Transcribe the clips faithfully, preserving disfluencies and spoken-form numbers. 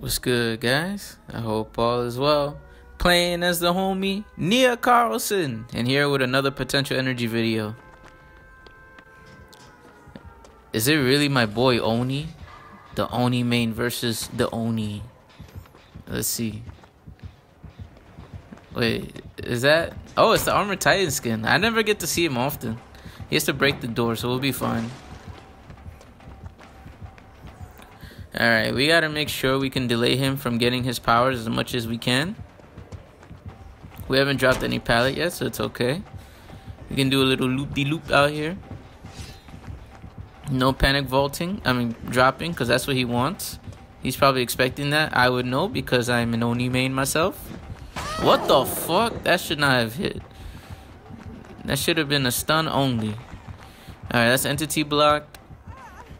What's good, guys? I hope all is well. Playing as the homie Nea Karlsson, and here with another Potential Energy video. Is it really my boy Oni? The Oni main versus the Oni. Let's see. Wait, is that? Oh, it's the Armored Titan skin. I never get to see him often. He has to break the door, so we'll be fine. Alright, we gotta make sure we can delay him from getting his powers as much as we can. We haven't dropped any pallet yet, so it's okay. We can do a little loop-de-loop out here. No panic vaulting, I mean dropping, because that's what he wants. He's probably expecting that. I would know because I'm an Oni main myself. What the fuck? That should not have hit. That should have been a stun only. Alright, that's entity blocked.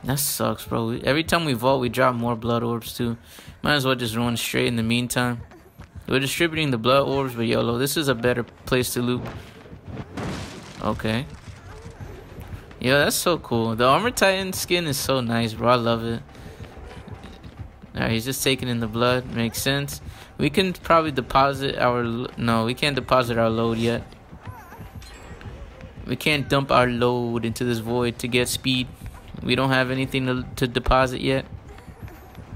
That sucks, bro. We, every time we vault, we drop more blood orbs, too. Might as well just run straight in the meantime. We're distributing the blood orbs, but YOLO, this is a better place to loop. Okay. Yo, that's so cool. The Armored Titan skin is so nice, bro. I love it. Alright, he's just taking in the blood. Makes sense. We can probably deposit our... No, we can't deposit our load yet. We can't dump our load into this void to get speed. We don't have anything to, to deposit yet.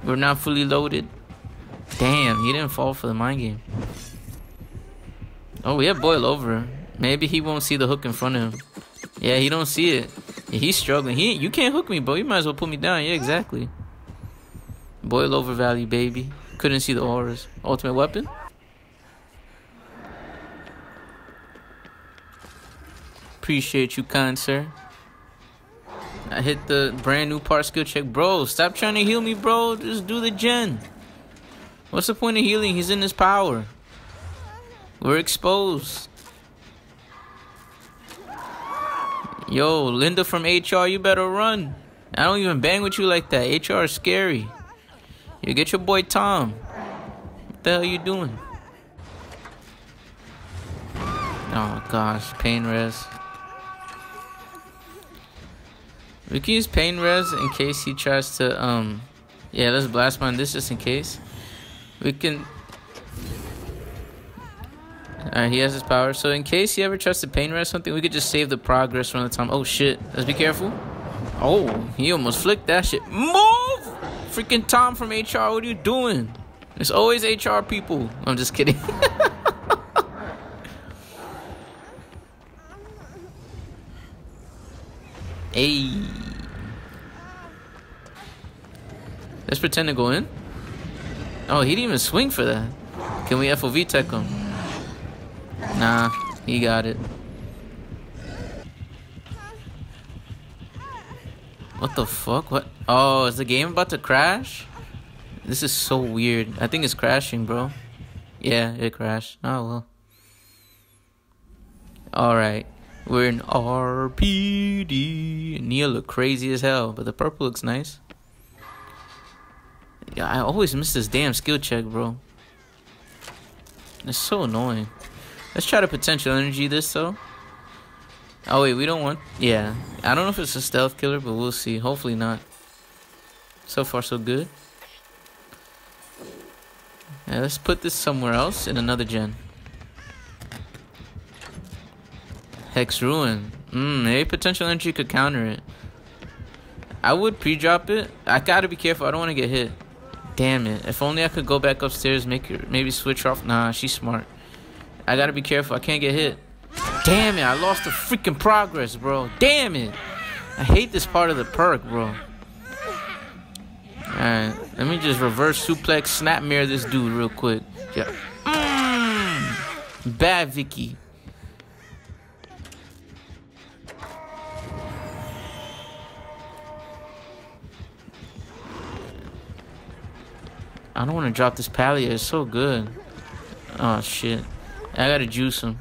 We're not fully loaded. Damn, he didn't fall for the mind game. Oh, we have Boil Over. Maybe he won't see the hook in front of him. Yeah, he don't see it. Yeah, he's struggling. He, you can't hook me, bro. You might as well put me down. Yeah, exactly. Boil Over value, baby. Couldn't see the auras. Ultimate Weapon? Appreciate you, kind sir. I hit the brand new part skill check. Bro, stop trying to heal me, bro. Just do the gen. What's the point of healing? He's in his power. We're exposed. Yo, Linda from H R, you better run. I don't even bang with you like that. H R is scary. You get your boy Tom. What the hell are you doing? Oh, gosh. Pain Res. We can use Pain Res in case he tries to, um... yeah, let's blast mine this just in case. We can... Alright, he has his power. So in case he ever tries to Pain Res something, we could just save the progress from the time. Oh, shit. Let's be careful. Oh, he almost flicked that shit. Move! Freaking Tom from H R, what are you doing? It's always H R people. I'm just kidding. Hey. Let's pretend to go in. Oh, he didn't even swing for that. Can we F O V tech him? Nah, he got it. What the fuck? What? Oh, is the game about to crash? This is so weird. I think it's crashing, bro. Yeah, it crashed. Oh, well. Alright. We're in R P D. Nea look crazy as hell, but the purple looks nice. Yeah, I always miss this damn skill check, bro. It's so annoying. Let's try to potential energy this, though. Oh, wait, we don't want... Yeah. I don't know if it's a stealth killer, but we'll see. Hopefully not. So far, so good. Yeah, let's put this somewhere else in another gen. Hex Ruin. Mm, maybe potential energy could counter it. I would pre-drop it. I gotta be careful. I don't want to get hit. Damn it. If only I could go back upstairs, make her, maybe switch off. Nah, she's smart. I gotta be careful. I can't get hit. Damn it. I lost the freaking progress, bro. Damn it. I hate this part of the perk, bro. Alright. Let me just reverse suplex, snap mirror this dude real quick. Yeah. Mm, bad Vicky. I don't want to drop this pallet. It's so good. Oh, shit. I got to juice him.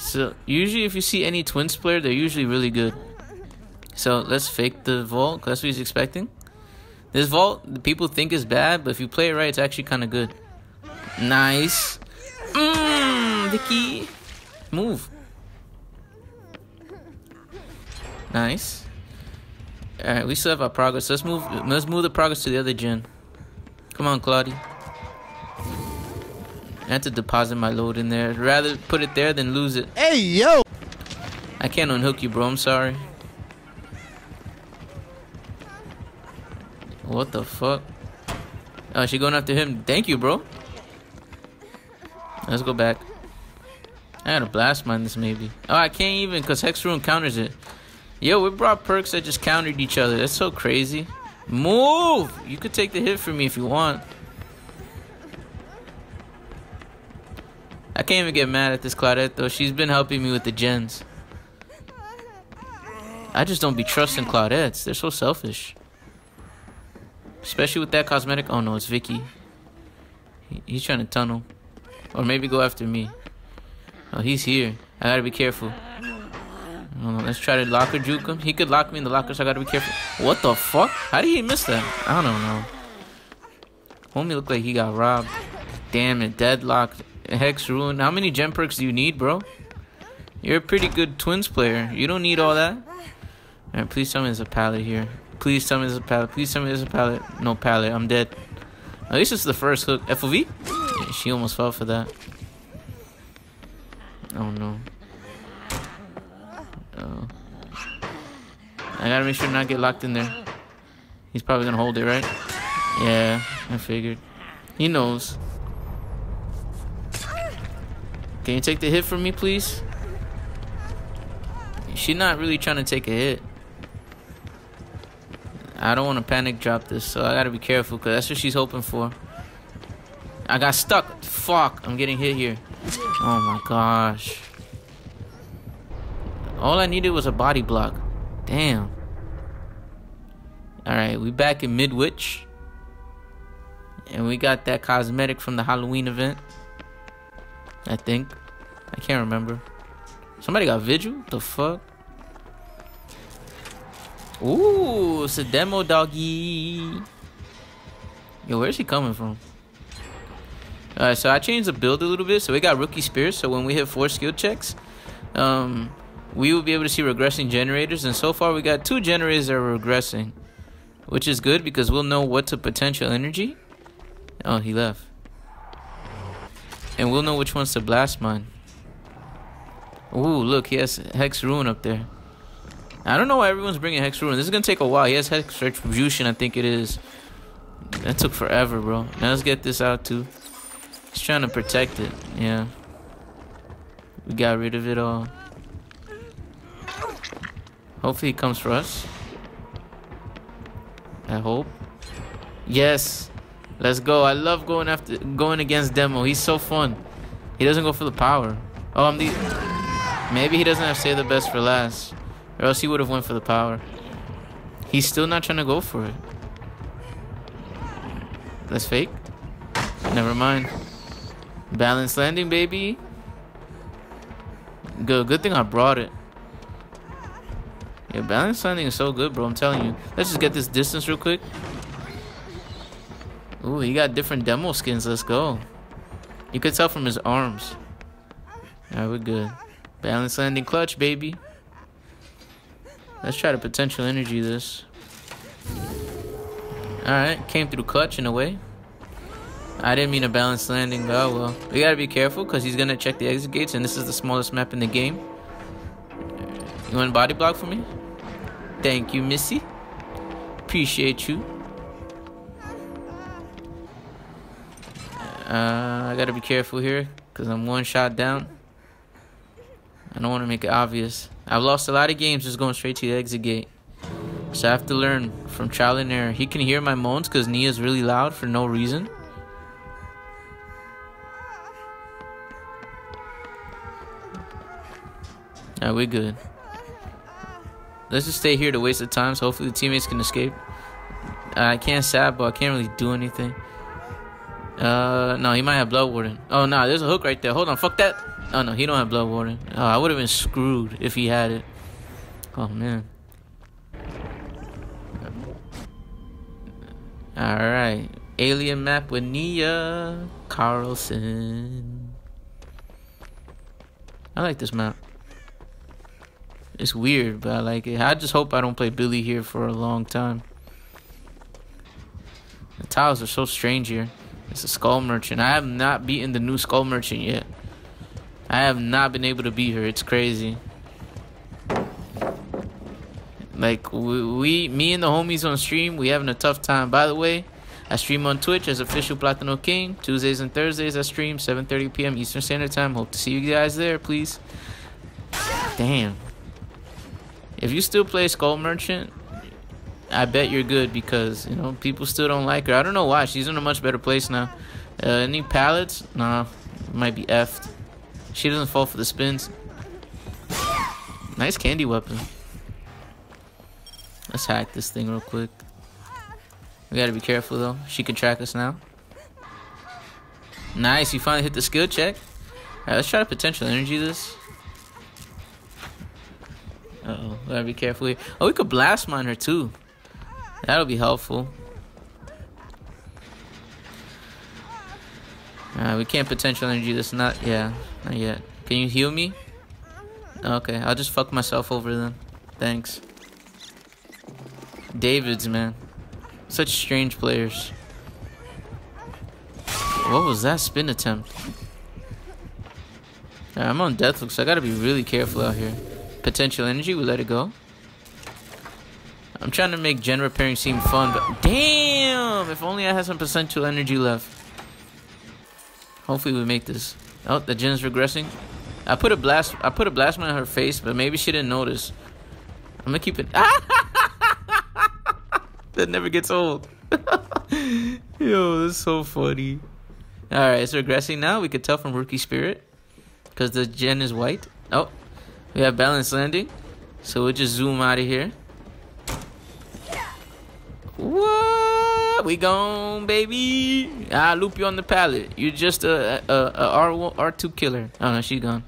So, usually if you see any Twins player, they're usually really good. So, let's fake the vault, because that's what he's expecting. This vault, people think is bad, but if you play it right, it's actually kind of good. Nice. Mmm, Vicky. Move. Nice. Alright, we still have our progress. Let's move, let's move the progress to the other gen. Come on, Claudie. I had to deposit my load in there. I'd rather put it there than lose it. Hey, yo! I can't unhook you, bro. I'm sorry. What the fuck? Oh, she going after him. Thank you, bro. Let's go back. I gotta blast mine this maybe. Oh, I can't even because Hex Ruin counters it. Yo, we brought perks that just countered each other. That's so crazy. Move! You could take the hit for me if you want. I can't even get mad at this Claudette though. She's been helping me with the gens. I just don't be trusting Claudettes. They're so selfish. Especially with that cosmetic. Oh no, it's Vicky. He, he's trying to tunnel. Or maybe go after me. Oh, he's here. I gotta be careful. Oh, let's try to locker juke him. He could lock me in the locker, so I gotta be careful. What the fuck? How did he miss that? I don't know. Homie looked like he got robbed. Damn it, deadlocked. Hex Ruin. How many gem perks do you need, bro? You're a pretty good Twins player. You don't need all that. Alright, please tell me there's a pallet here. Please tell me there's a pallet. Please tell me there's a pallet. No pallet. I'm dead. At least it's the first hook. F O V? Yeah, she almost fell for that. Oh no. Oh. I gotta make sure not get locked in there. He's probably gonna hold it, right? Yeah, I figured. He knows. Can you take the hit from me, please? She's not really trying to take a hit. I don't want to panic drop this, so I gotta be careful because that's what she's hoping for. I got stuck. Fuck, I'm getting hit here. Oh my gosh. All I needed was a body block. Damn. Alright, we back in Midwitch. And we got that cosmetic from the Halloween event. I think. I can't remember. Somebody got Vigil? The fuck? Ooh, it's a demo doggy. Yo, where's he coming from? Alright, so I changed the build a little bit. So we got Rookie Spears. So when we hit four skill checks, um, we will be able to see regressing generators. And so far, we got two generators that are regressing, which is good because we'll know what to potential energy. Oh, he left. And we'll know which ones to blast mine. Ooh, look, he has Hex Ruin up there. I don't know why everyone's bringing Hex Ruin. This is going to take a while. He has Hex Retribution, I think it is. That took forever, bro. Now let's get this out, too. He's trying to protect it, yeah. We got rid of it all. Hopefully he comes for us. I hope. Yes. Let's go. I love going after going against Demo. He's so fun. He doesn't go for the power. Oh, I'm the... Maybe he doesn't have saved the best for last. Or else he would have went for the power. He's still not trying to go for it. Let's fake. Never mind. Balanced landing, baby. Good. Good thing I brought it. Yeah, balanced landing is so good, bro. I'm telling you. Let's just get this distance real quick. Ooh, he got different demo skins. Let's go. You could tell from his arms. Alright, we're good. Balanced landing clutch, baby. Let's try to potential energy this. Alright, came through clutch in a way. I didn't mean a balanced landing, but oh well. We gotta be careful because he's gonna check the exit gates, and this is the smallest map in the game. You want a body block for me? Thank you, Missy. Appreciate you. Uh, I gotta be careful here because I'm one shot down. I don't want to make it obvious. I've lost a lot of games just going straight to the exit gate. So I have to learn from trial and error. He can hear my moans because Nea's really loud for no reason. Alright, we're good. Let's just stay here to waste the time, so hopefully the teammates can escape. I can't sab, but I can't really do anything. Uh, no, he might have Blood Warden. Oh, no, nah, there's a hook right there. Hold on, fuck that. Oh, no, he don't have Blood Warden. Oh, I would have been screwed if he had it. Oh, man. Alright. Alien map with Nea Karlsson. I like this map. It's weird, but I like it. I just hope I don't play Billy here for a long time. tiles are so strange here. It's a Skull Merchant. I have not beaten the new Skull Merchant yet. I have not been able to beat her. It's crazy. Like, we, we me and the homies on stream, we having a tough time. By the way, I stream on Twitch as official Platano King. Tuesdays and Thursdays I stream seven thirty p m Eastern Standard Time. Hope to see you guys there, please. Damn. If you still play Skull Merchant, I bet you're good, because, you know, people still don't like her. I don't know why. She's in a much better place now. Uh, any pallets? Nah. Might be effed. She doesn't fall for the spins. Nice candy weapon. Let's hack this thing real quick. We gotta be careful, though. She can track us now. Nice. You finally hit the skill check. Alright, let's try to potential energy this. Uh-oh. Gotta be careful here. Oh, we could blast mine her, too. That'll be helpful. Alright, we can't potential energy this. Not, yeah, not yet. Can you heal me? Okay, I'll just fuck myself over then. Thanks. Davids, man. Such strange players. What was that spin attempt? Alright, I'm on Deathloop, so I gotta be really careful out here. Potential energy, we let it go. I'm trying to make gen repairing seem fun, but damn! If only I had some potential energy left. Hopefully we make this. Oh, the gen's regressing. I put a blast. I put a blast on her face, but maybe she didn't notice. I'm gonna keep it. Ah! That never gets old. Yo, that's so funny. All right, it's regressing now. We could tell from Rookie Spirit because the gen is white. Oh, we have Balanced Landing, so we'll just zoom out of here. What? We gone, baby. I'll loop you on the pallet. You're just a, a, a R one, R two killer. Oh, no, she's gone.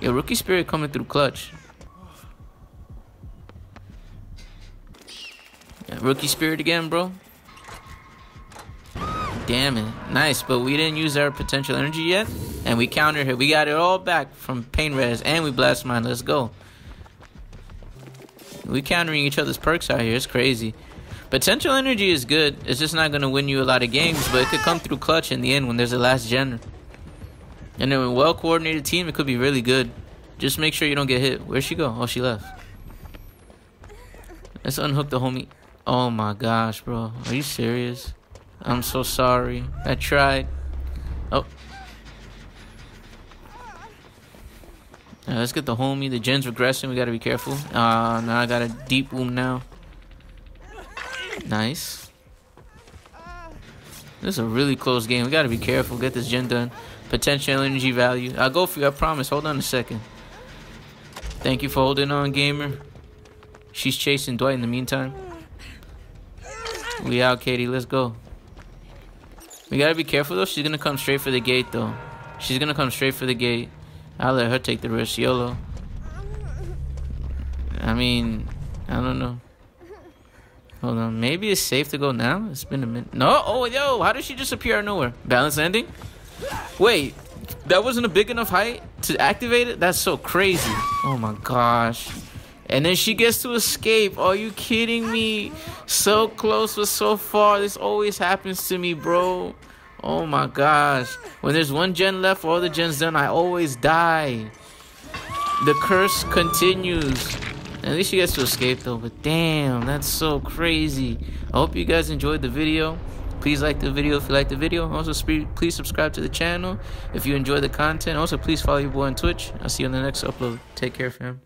Yo, Rookie Spirit coming through clutch. Yeah, Rookie Spirit again, bro. Damn it. Nice, but we didn't use our potential energy yet. And we countered her. We got it all back from Pain Res. And we blast mine. Let's go. We countering each other's perks out here. It's crazy. Potential energy is good. It's just not going to win you a lot of games, but it could come through clutch in the end when there's a last gen. And then with a well-coordinated team, it could be really good. Just make sure you don't get hit. Where'd she go? Oh, she left. Let's unhook the homie. Oh, my gosh, bro. Are you serious? I'm so sorry. I tried. Oh. Right, let's get the homie. The gen's regressing. We gotta be careful. Uh, now I got a deep wound now. Nice. This is a really close game. We gotta be careful. Get this gen done. Potential energy value. I'll go for you. I promise. Hold on a second. Thank you for holding on, gamer. She's chasing Dwight in the meantime. We out, Katie. Let's go. We gotta be careful, though. She's gonna come straight for the gate, though. She's gonna come straight for the gate. I'll let her take the risk. YOLO. I mean, I don't know. Hold on. Maybe it's safe to go now? It's been a minute. No. Oh, yo. How did she just appear out of nowhere? Balanced landing? Wait. That wasn't a big enough height to activate it? That's so crazy. Oh, my gosh. And then she gets to escape. Are you kidding me? So close but so far. This always happens to me, bro. Oh my gosh. When there's one gen left, all the gens done, I always die. The curse continues. At least she gets to escape though, but damn, that's so crazy. I hope you guys enjoyed the video. Please like the video if you like the video. Also, please subscribe to the channel if you enjoy the content. Also, please follow your boy on Twitch. I'll see you on the next upload. Take care, fam.